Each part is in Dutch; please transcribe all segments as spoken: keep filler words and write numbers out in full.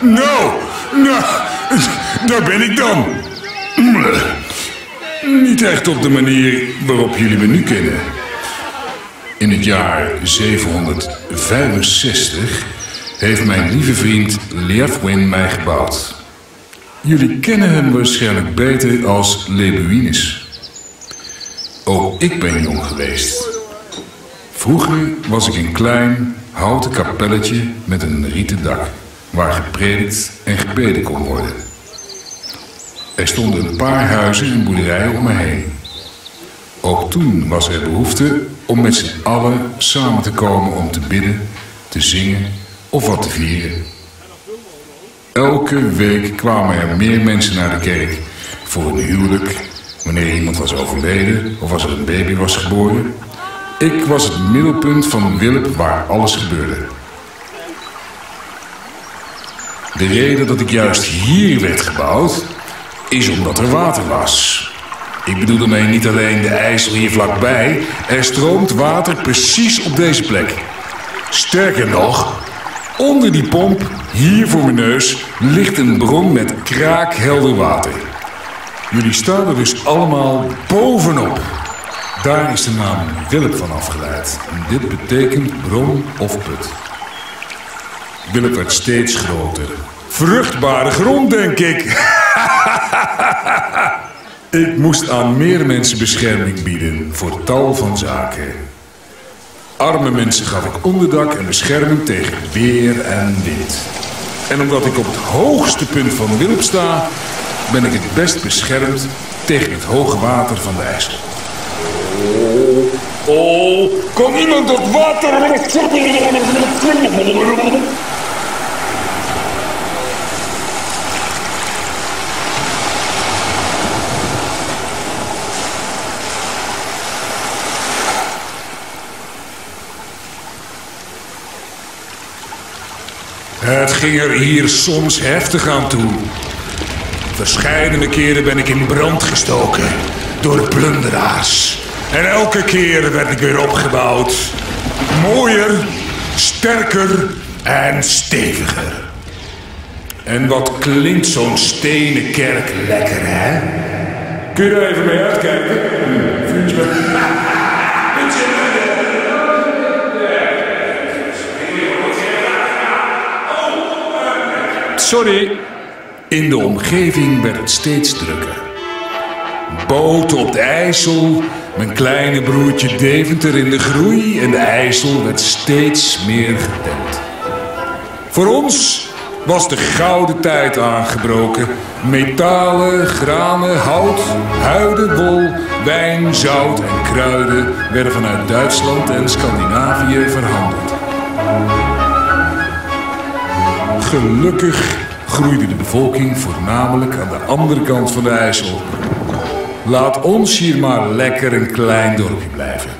Nou, nou, daar ben ik dan. Niet echt op de manier waarop jullie me nu kennen. In het jaar zevenhonderdvijfenzestig heeft mijn lieve vriend Leofwin mij gebouwd. Jullie kennen hem waarschijnlijk beter als Lebuïnes. Ook ik ben jong geweest. Vroeger was ik een klein, houten kapelletje met een rieten dak, waar gepredikt en gebeden kon worden. Er stonden een paar huizen en boerderijen om me heen. Ook toen was er behoefte om met z'n allen samen te komen om te bidden, te zingen of wat te vieren. Elke week kwamen er meer mensen naar de kerk voor een huwelijk, wanneer iemand was overleden of als er een baby was geboren. Ik was het middelpunt van Wilp waar alles gebeurde. De reden dat ik juist hier werd gebouwd is omdat er water was. Ik bedoel daarmee niet alleen de IJssel hier vlakbij. Er stroomt water precies op deze plek. Sterker nog, onder die pomp, hier voor mijn neus, ligt een bron met kraakhelder water. Jullie staan er dus allemaal bovenop. Daar is de naam Wilp van afgeleid. En dit betekent bron of put. Wilp werd steeds groter. Vruchtbare grond, denk ik. Ik moest aan meer mensen bescherming bieden voor tal van zaken. Arme mensen gaf ik onderdak en bescherming tegen weer en wind. En omdat ik op het hoogste punt van Wilp sta, ben ik het best beschermd tegen het hoge water van de IJssel. Oh. Oh, kan iemand dat water... Het ging er hier soms heftig aan toe. Verscheidene keren ben ik in brand gestoken door de plunderaars. En elke keer werd ik weer opgebouwd. Mooier, sterker en steviger. En wat klinkt zo'n stenen kerk lekker, hè? Kun je er even mee uitkijken? Vriendje. Sorry. In de omgeving werd het steeds drukker. Boten op de IJssel, mijn kleine broertje Deventer in de groei en de IJssel werd steeds meer gedempt. Voor ons was de gouden tijd aangebroken. Metalen, granen, hout, huiden, wol, wijn, zout en kruiden werden vanuit Duitsland en Scandinavië verhandeld. Gelukkig groeide de bevolking voornamelijk aan de andere kant van de IJssel. Laat ons hier maar lekker een klein dorpje blijven.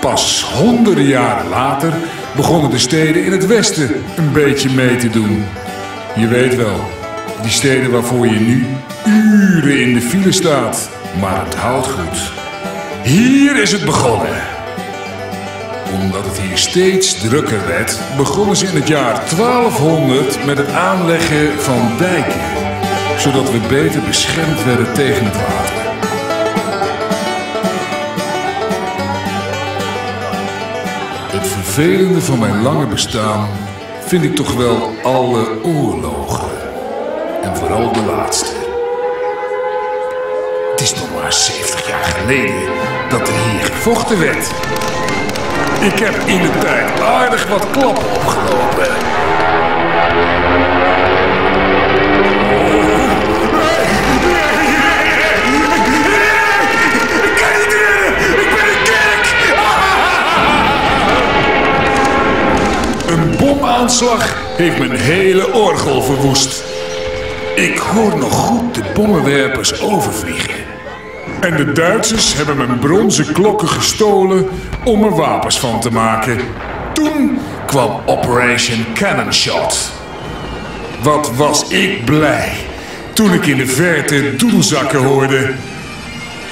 Pas honderden jaren later begonnen de steden in het westen een beetje mee te doen. Je weet wel, die steden waarvoor je nu uren in de file staat, maar het houdt goed. Hier is het begonnen. Omdat het hier steeds drukker werd, begonnen ze in het jaar twaalfhonderd met het aanleggen van dijken, zodat we beter beschermd werden tegen het water. Het vervelende van mijn lange bestaan vind ik toch wel alle oorlogen, en vooral de laatste. Het is nog maar zeventig jaar geleden dat er hier gevochten werd. Ik heb in de tijd aardig wat klappen opgelopen. Ik kan niet redden! Ik ben een kerk! Een bomaanslag heeft mijn hele orgel verwoest. Ik hoor nog goed de bommenwerpers overvliegen. En de Duitsers hebben mijn bronzen klokken gestolen om er wapens van te maken. Toen kwam Operation Cannon Shot. Wat was ik blij toen ik in de verte doelzakken hoorde.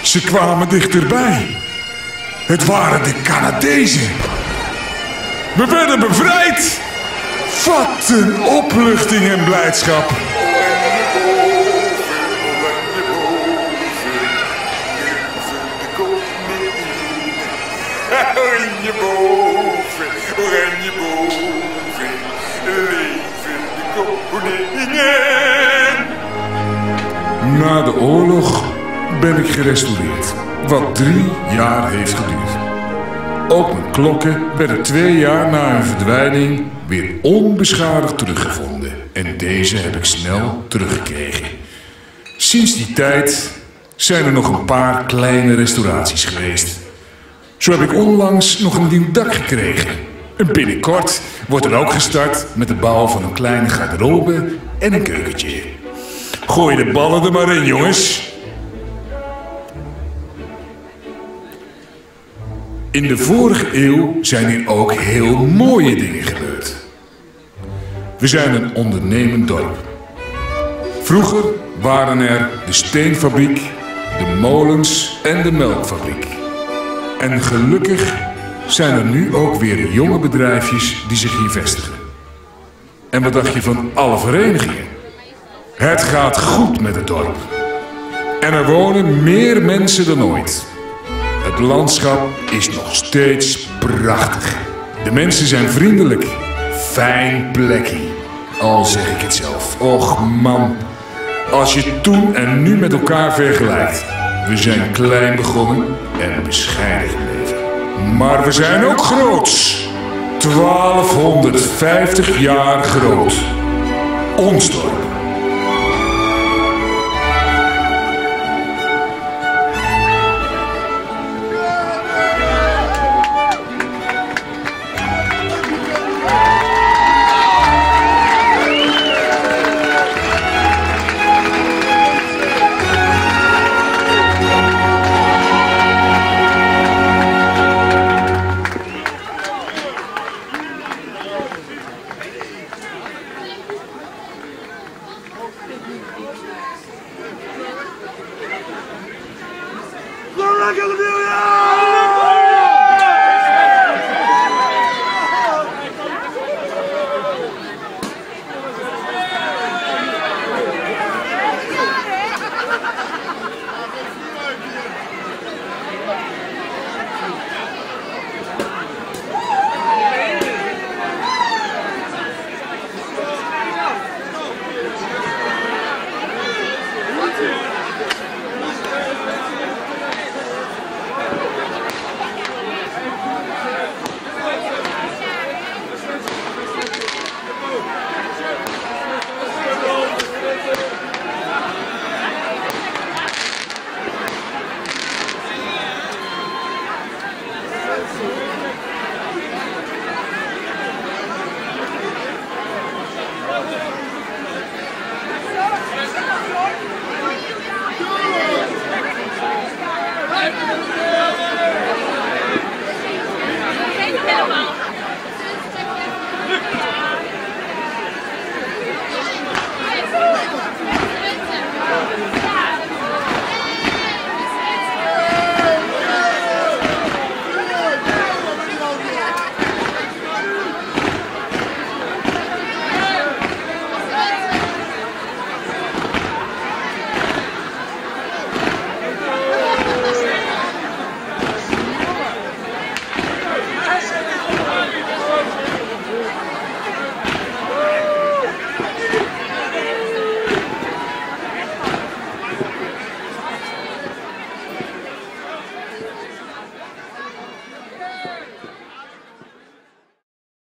Ze kwamen dichterbij. Het waren de Canadezen. We werden bevrijd. Wat een opluchting en blijdschap. Oranje boven, leven de koningen. Na de oorlog ben ik gerestaureerd, wat drie jaar heeft geduurd. Ook mijn klokken werden twee jaar na hun verdwijning weer onbeschadigd teruggevonden. En deze heb ik snel teruggekregen. Sinds die tijd zijn er nog een paar kleine restauraties geweest. Zo heb ik onlangs nog een nieuw dak gekregen. En binnenkort wordt er ook gestart met de bouw van een kleine garderobe en een keukentje. Gooi de ballen er maar in, jongens. In de vorige eeuw zijn hier ook heel mooie dingen gebeurd. We zijn een ondernemend dorp. Vroeger waren er de steenfabriek, de molens en de melkfabriek. En gelukkig zijn er nu ook weer jonge bedrijfjes die zich hier vestigen. En wat dacht je van alle verenigingen? Het gaat goed met het dorp. En er wonen meer mensen dan ooit. Het landschap is nog steeds prachtig. De mensen zijn vriendelijk. Fijn plekkie. Al zeg ik het zelf. Och man, als je toen en nu met elkaar vergelijkt. We zijn klein begonnen en bescheiden gebleven. Maar we zijn ook groots. twaalfhonderdvijftig jaar groot. Ons dorp.